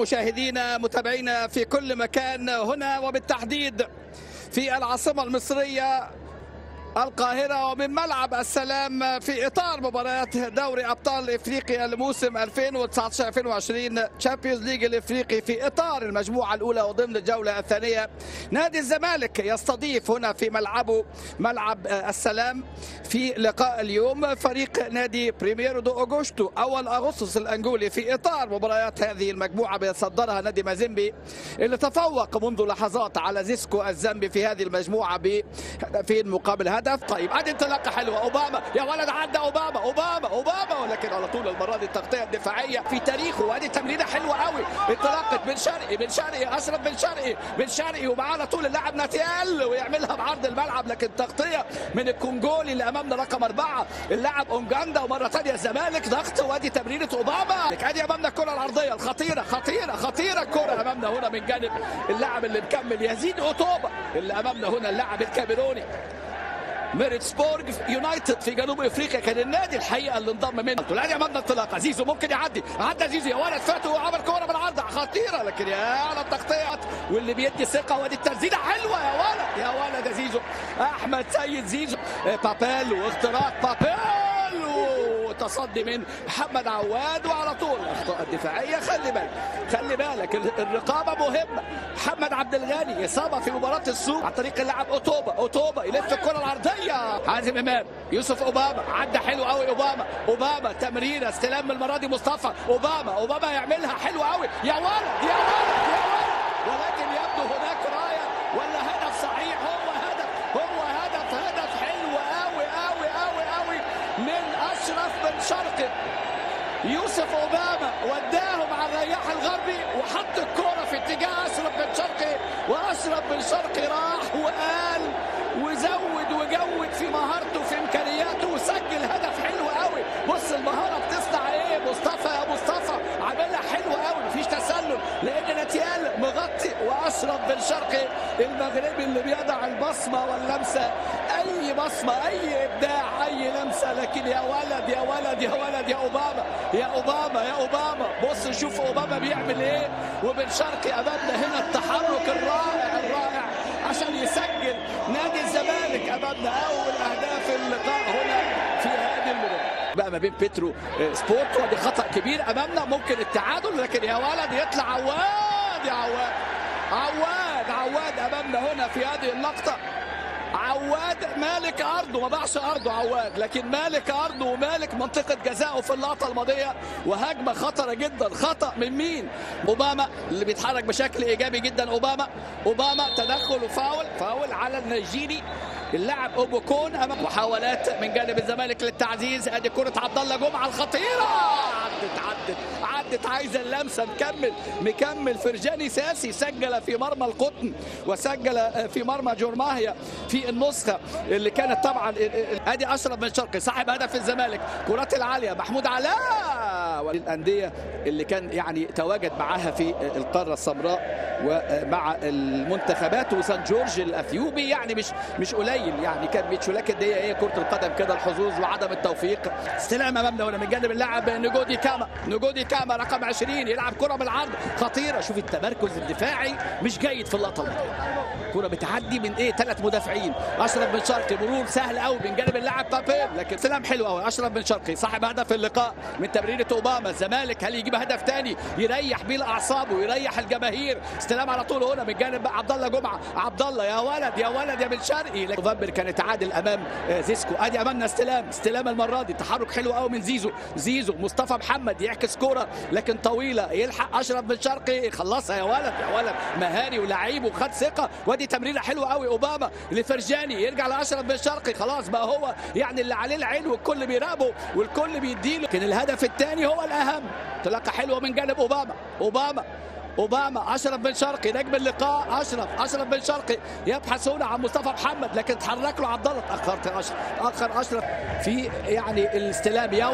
مشاهدينا متابعينا في كل مكان هنا وبالتحديد في العاصمة المصرية القاهرة ومن ملعب السلام في إطار مباريات دوري أبطال إفريقيا لموسم 2019-2020 تشامبيونز ليج الإفريقي في إطار المجموعة الأولى وضمن الجولة الثانية. نادي الزمالك يستضيف هنا في ملعبه ملعب السلام في لقاء اليوم فريق نادي بريميرو دو أغوستو أول أغسطس الأنجولي في إطار مباريات هذه المجموعة بيصدرها نادي مازيمبي اللي تفوق منذ لحظات على زيسكو الزامبي في هذه المجموعة بهدفين مقابل هدف. طيب عاد انطلاقه حلوه اوباما يا ولد عدى اوباما ولكن على طول المره دي التغطيه الدفاعيه في تاريخه وادي تمريره حلوه قوي انطلاقه بن شرقي اشرف بن شرقي ومعاه على طول اللاعب ناتيال ويعملها بعرض الملعب لكن تغطيه من الكونجولي اللي امامنا رقم 4 اللاعب اونجاندا ومره ثانيه الزمالك ضغط وادي تمريره اوباما ادي امامنا الكره العرضيه الخطيره خطيره الكره امامنا هنا من جانب اللاعب اللي مكمل يزيد اوتوبا اللي امامنا هنا اللاعب الكاميروني ميرتسبورغ يونايتد في جنوب افريقيا كان النادي الحقيقه اللي انضم منه. الان امامنا انطلاقه زيزو ممكن يعدي، عدى زيزو يا ولد فاته وعمل كوره بالعرض خطيره لكن يا التغطيات واللي بيدي ثقه وادي التسديده حلوه يا ولد يا زيزو احمد سيد زيزو بابيل واختراق بابيل وتصدي من محمد عواد وعلى طول الاخطاء الدفاعيه خلي بالك الرقابه مهمه. محمد عبد الغني اصابه في مباراه السوق عن طريق اللاعب اوتوبا يلف الكره العرضيه حازم امام يوسف اوباما عدى حلو قوي اوباما تمريره استلام المره دي مصطفى اوباما يعملها حلو قوي يا ولد ولكن يبدو هناك رايه ولا هدف صحيح هو هدف حلو قوي من اشرف بن شرقي. يوسف اوباما وداهم على الرياح الغربي وحط الكوره في اتجاه اشرف بن شرقي واشرف بن شرقي راح وقال وزود وجود في مهارته في امكانياته وسجل هدف حلو قوي. بص المهاره بتصنع ايه مصطفى يا مصطفى عاملها حلو قوي مفيش تسلل لان نتيال مغطي واشرف بن شرقي المغربي اللي بيضع البصمه واللمسه اي بصمه اي ابداع اي لمسه لكن يا ولد يا اوباما بص شوف اوباما بيعمل ايه وبن شرقي امامنا هنا التحرك الرائع عشان يسجل نادي الزمالك امامنا اول اهداف اللقاء هنا في هذه المباراه بقى ما بين بترو سبورت ودي خطا كبير امامنا ممكن التعادل لكن يا ولد يطلع عواد امامنا هنا في هذه اللقطه. عواد مالك ارضه ما باعش ارضه عواد لكن مالك ارضه ومالك منطقه جزائه في اللقطه الماضيه وهجمه خطره جدا خطا من مين؟ اوباما اللي بيتحرك بشكل ايجابي جدا اوباما تدخل وفاول على النيجيري اللاعب اوبوكون امام محاولات من جانب الزمالك للتعزيز ادي كره عبد الله جمعه الخطيره عدت عايزه اللمسه مكمل فرجاني ساسي سجل في مرمى القطن وسجل في مرمى جورماهيا في النسخه اللي كانت طبعا ادي اشرف بن شرقي صاحب هدف الزمالك كرات العاليه محمود علاء والانديه اللي كان يعني تواجد معاها في القاره السمراء ومع المنتخبات وسان جورج الاثيوبي يعني مش قليل يعني كان بيتشولاكت دي هي كره القدم كده الحظوظ وعدم التوفيق. استلام امامنا هنا من جانب اللاعب نجودي كاما رقم 20 يلعب كره بالعرض خطيره شوف التمركز الدفاعي مش جيد في اللقطه كرة بتعدي من ايه 3 مدافعين اشرف بن شرقي مرور سهل قوي من جانب اللاعب بابيل لكن سلام حلو قوي اشرف بن شرقي صاحب هدف اللقاء من تمريره اوباما. الزمالك هل يجيب هدف ثاني يريح بيه الاعصاب ويريح الجماهير؟ استلام على طول هنا من جانب عبد الله جمعه يا ولد يا بن شرقي نوفمبر كان اتعادل امام زيسكو ادي امامنا استلام المره دي تحرك حلو قوي من زيزو مصطفى محمد يعكس كوره لكن طويله يلحق اشرف بن شرقي خلصها يا ولد مهاري ولعيب وخد ثقه تمريره حلوه قوي اوباما لفرجاني يرجع لاشرف بن شرقي خلاص بقى هو يعني اللي عليه العين والكل بيراقبه والكل بيديله لكن الهدف الثاني هو الاهم. انطلاقه حلوه من جانب اوباما اشرف بن شرقي نجم اللقاء اشرف بن شرقي يبحث هنا عن مصطفى محمد لكن اتحرك له عبد الله اخر اشرف في يعني الاستلام يا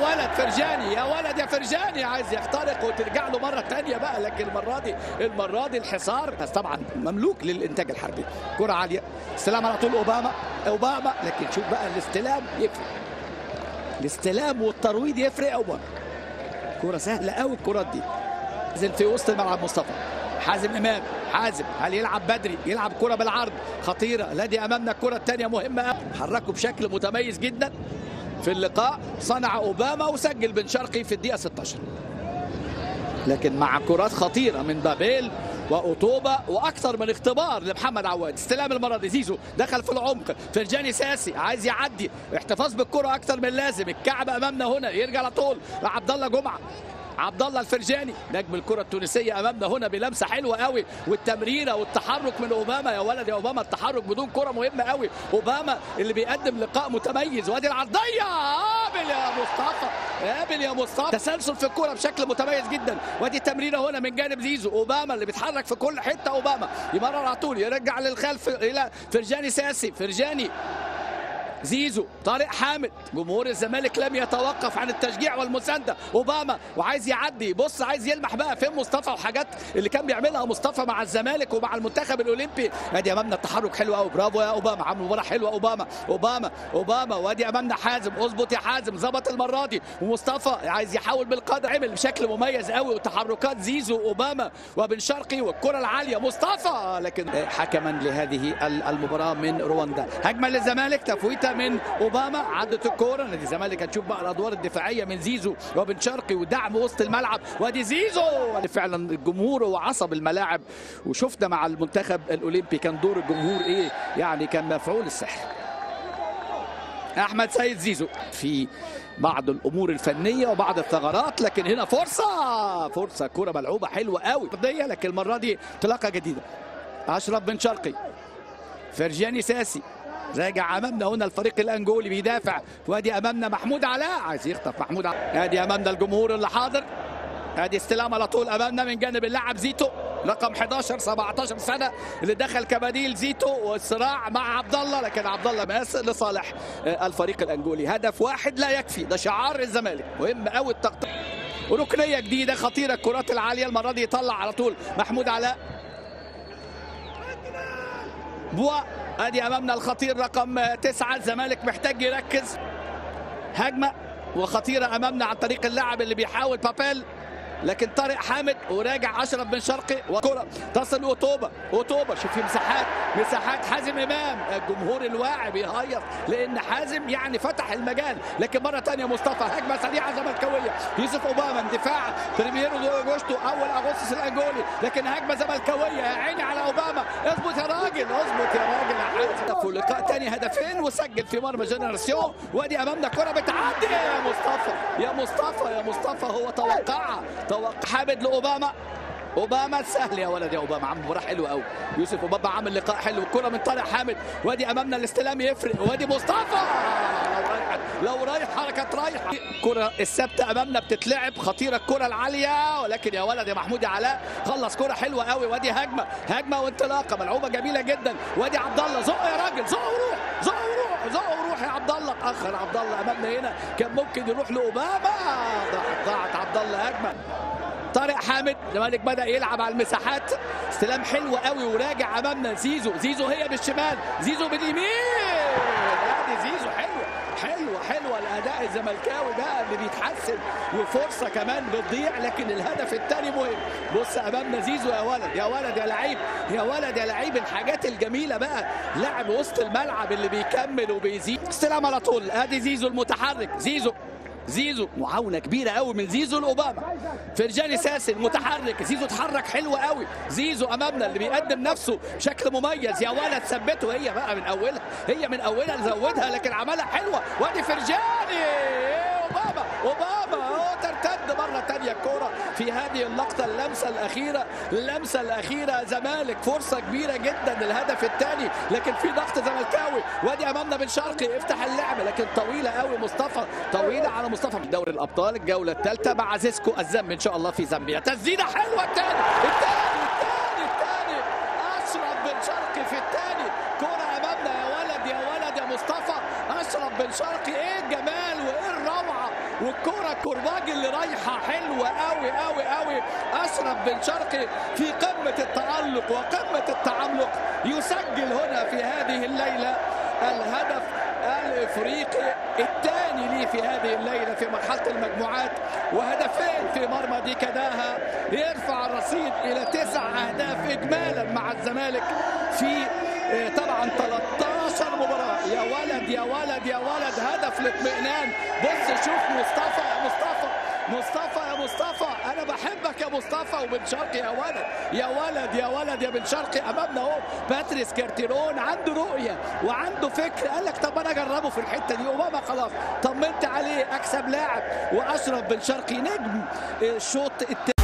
ولد فرجاني عايز يخترق وترجع له مره ثانيه بقى لكن المره دي الحصار طبعا مملوك للانتاج الحربي كره عاليه استلام على طول اوباما لكن شوف بقى الاستلام يفرق الاستلام والترويض يفرق اوباما كره سهله قوي الكرات دي نزل في وسط الملعب مصطفى حازم امام. حازم هل يلعب بدري؟ يلعب كره بالعرض خطيره. لدي امامنا الكره الثانيه مهمه. حركوا بشكل متميز جدا في اللقاء. صنع اوباما وسجل بن شرقي في الدقيقه 16، لكن مع كرات خطيره من بابيل وأطوبة واكثر من اختبار لمحمد عواد. استلام المره دي زيزو، دخل في العمق. فرجاني ساسي عايز يعدي، احتفاظ بالكره اكثر من لازم. الكعب امامنا هنا، يرجع على طول لعبد الله جمعه. عبد الله الفرجاني نجم الكره التونسيه امامنا هنا بلمسه حلوه قوي، والتمريره والتحرك من اوباما. يا ولد يا اوباما التحرك بدون كره مهمه قوي. اوباما اللي بيقدم لقاء متميز. وادي العرضيه، قابل يا مصطفى، قابل يا مصطفى. تسلسل في الكره بشكل متميز جدا. وادي تمريره هنا من جانب زيزو. اوباما اللي بيتحرك في كل حته. اوباما يمرر على طول، يرجع للخلف الى فرجاني ساسي. فرجاني، زيزو، طارق حامد. جمهور الزمالك لم يتوقف عن التشجيع والمسانده. اوباما وعايز يعدي، بص عايز يلمح بقى فين مصطفى، وحاجات اللي كان بيعملها مصطفى مع الزمالك ومع المنتخب الاولمبي. ادي امامنا التحرك حلو قوي، برافو يا اوباما، عامل مباراه حلوه اوباما. اوباما اوباما وادي امامنا حازم. اظبط يا حازم، ظبط المره دي. ومصطفى عايز يحاول بالقدر، عمل بشكل مميز قوي. وتحركات زيزو واوباما وبن شرقي والكره العاليه مصطفى. لكن حكما لهذه المباراه من رواندا. هجمه للزمالك، تفويته من اوباما، عدت الكوره. نادي الزمالك هتشوف بقى الادوار الدفاعيه من زيزو وبن شرقي ودعم وسط الملعب. وادي زيزو فعلا الجمهور وعصب الملاعب، وشفنا مع المنتخب الاولمبي كان دور الجمهور ايه، يعني كان مفعول السحر. احمد سيد زيزو في بعض الامور الفنيه وبعض الثغرات، لكن هنا فرصه كره ملعوبه حلوه قوي، لكن المره دي انطلاقه جديده. اشرف بن شرقي، فرجاني ساسي، راجع امامنا هنا الفريق الانجولي بيدافع. وادي امامنا محمود علاء، عايز يخطف محمود علاء. ادي امامنا الجمهور اللي حاضر. ادي استلام على طول امامنا من جانب اللاعب زيتو رقم 11، 17 سنه، اللي دخل كبديل زيتو، والصراع مع عبد الله، لكن عبد الله ماس لصالح الفريق الانجولي. هدف واحد لا يكفي، ده شعار الزمالك، مهم قوي التقطيع. ركنيه جديده خطيره، الكرات العاليه المره دي يطلع على طول محمود علاء. بوا، ادي امامنا الخطير رقم 9. الزمالك محتاج يركز. هجمه وخطيره امامنا عن طريق اللاعب اللي بيحاول بابيل، لكن طارق حامد وراجع اشرف بن شرقي. وكره تصل لأطوبة. أطوبة شوف في مساحات حازم امام. الجمهور الواعي بيهيص لان حازم يعني فتح المجال، لكن مره ثانيه مصطفى. هجمه سريعه زملكاويه، يوسف اوباما، اندفاع بريميرو دو اغوستو اول اغسطس الانجولي، لكن هجمه زملكاويه. يا عيني على اوباما، اظبط يا راجل، اظبط يا راجل يا حازم. لقاء ثاني، هدفين، وسجل في مرمى جنراسيون. وادي امامنا كره بتعدي يا مصطفى، يا مصطفى، يا مصطفى. هو توقعها، حامد لأوباما. أوباما سهل يا ولد يا أوباما، عامل مباراة حلوة قوي. يوسف أوباما عامل لقاء حلو. الكرة من طارق حامد، وادي أمامنا الاستلام يفرق. وادي مصطفى لو رايح حركة رايحة. الكرة الثابتة أمامنا بتتلعب خطيرة، الكرة العالية، ولكن يا ولد يا محمود علاء خلص كرة حلوة قوي. وادي هجمة وانطلاقة ملعوبة جميلة جدا. وادي عبد الله، زق يا راجل، زق وروح، زق وروح، زق وروح يا عبد الله. اتأخر عبد الله أمامنا هنا، كان ممكن يروح لأوباما. ضاعت عبد الله هجمة. طارق حامد، الزمالك بدأ يلعب على المساحات. استلام حلو قوي وراجع امامنا زيزو. زيزو هي بالشمال، زيزو باليمين. ادي زيزو حلوه حلوه حلوه. الاداء الزملكاوي بقى اللي بيتحسن، وفرصه كمان بتضيع، لكن الهدف الثاني مهم. بص امامنا زيزو يا ولد يا ولد يا لعيب، يا ولد يا لعيب. الحاجات الجميله بقى، لاعب وسط الملعب اللي بيكمل وبيزيد. استلام على طول، ادي زيزو المتحرك. زيزو معاونه كبيره قوي من زيزو لاوباما. فرجاني ساسي المتحرك. زيزو اتحرك حلو قوي. زيزو امامنا اللي بيقدم نفسه بشكل مميز. يا ولد ثبته، هي بقى من اولها، هي من اولها زودها، لكن عملها حلوه. وادي فرجاني، اوباما، اوباما ترتد مره ثانيه الكوره في هذه اللقطه. اللمسه الاخيره زمالك، فرصه كبيره جدا، الهدف الثاني، لكن في ضغط زملكاوي. وادي امامنا بن شرقي، افتح اللعبه، لكن طويله قوي مصطفى، طويله على مصطفى. في دوري الابطال الجوله الثالثه مع زيسكو، الذنب ان شاء الله في زامبيا. تسديده حلوه، الثاني اشرف بن شرقي في الثاني. كوره امامنا يا ولد يا ولد يا مصطفى. اشرف بن شرقي، ايه الجمال وايه الروعه. والكوره كورباجي اللي رايحه حلوه قوي قوي قوي. اشرف بن شرقي في قمه التالق وقمه التعمق، يسجل هنا في هذه الليله الهدف الفريق الثاني ليه في هذه الليله في مرحله المجموعات، وهدفين في مرمى دي كداها يرفع الرصيد الى 9 اهداف اجمالا مع الزمالك في طبعا 13 مباراه. يا ولد يا ولد يا ولد، هدف الاطمئنان. بص شوف مصطفى، يا مصطفى مصطفى يا مصطفى، انا بحبك يا مصطفى. وبن شرقي يا ولد يا ولد يا ولد يا بن شرقي، امامنا اهو باتريس كارتيرون عنده رؤيه وعنده فكر، قال لك طب انا اجربه في الحته دي. اوباما خلاص طمنت عليه، اكسب لاعب. واشرف بن شرقي نجم الشوط الثاني.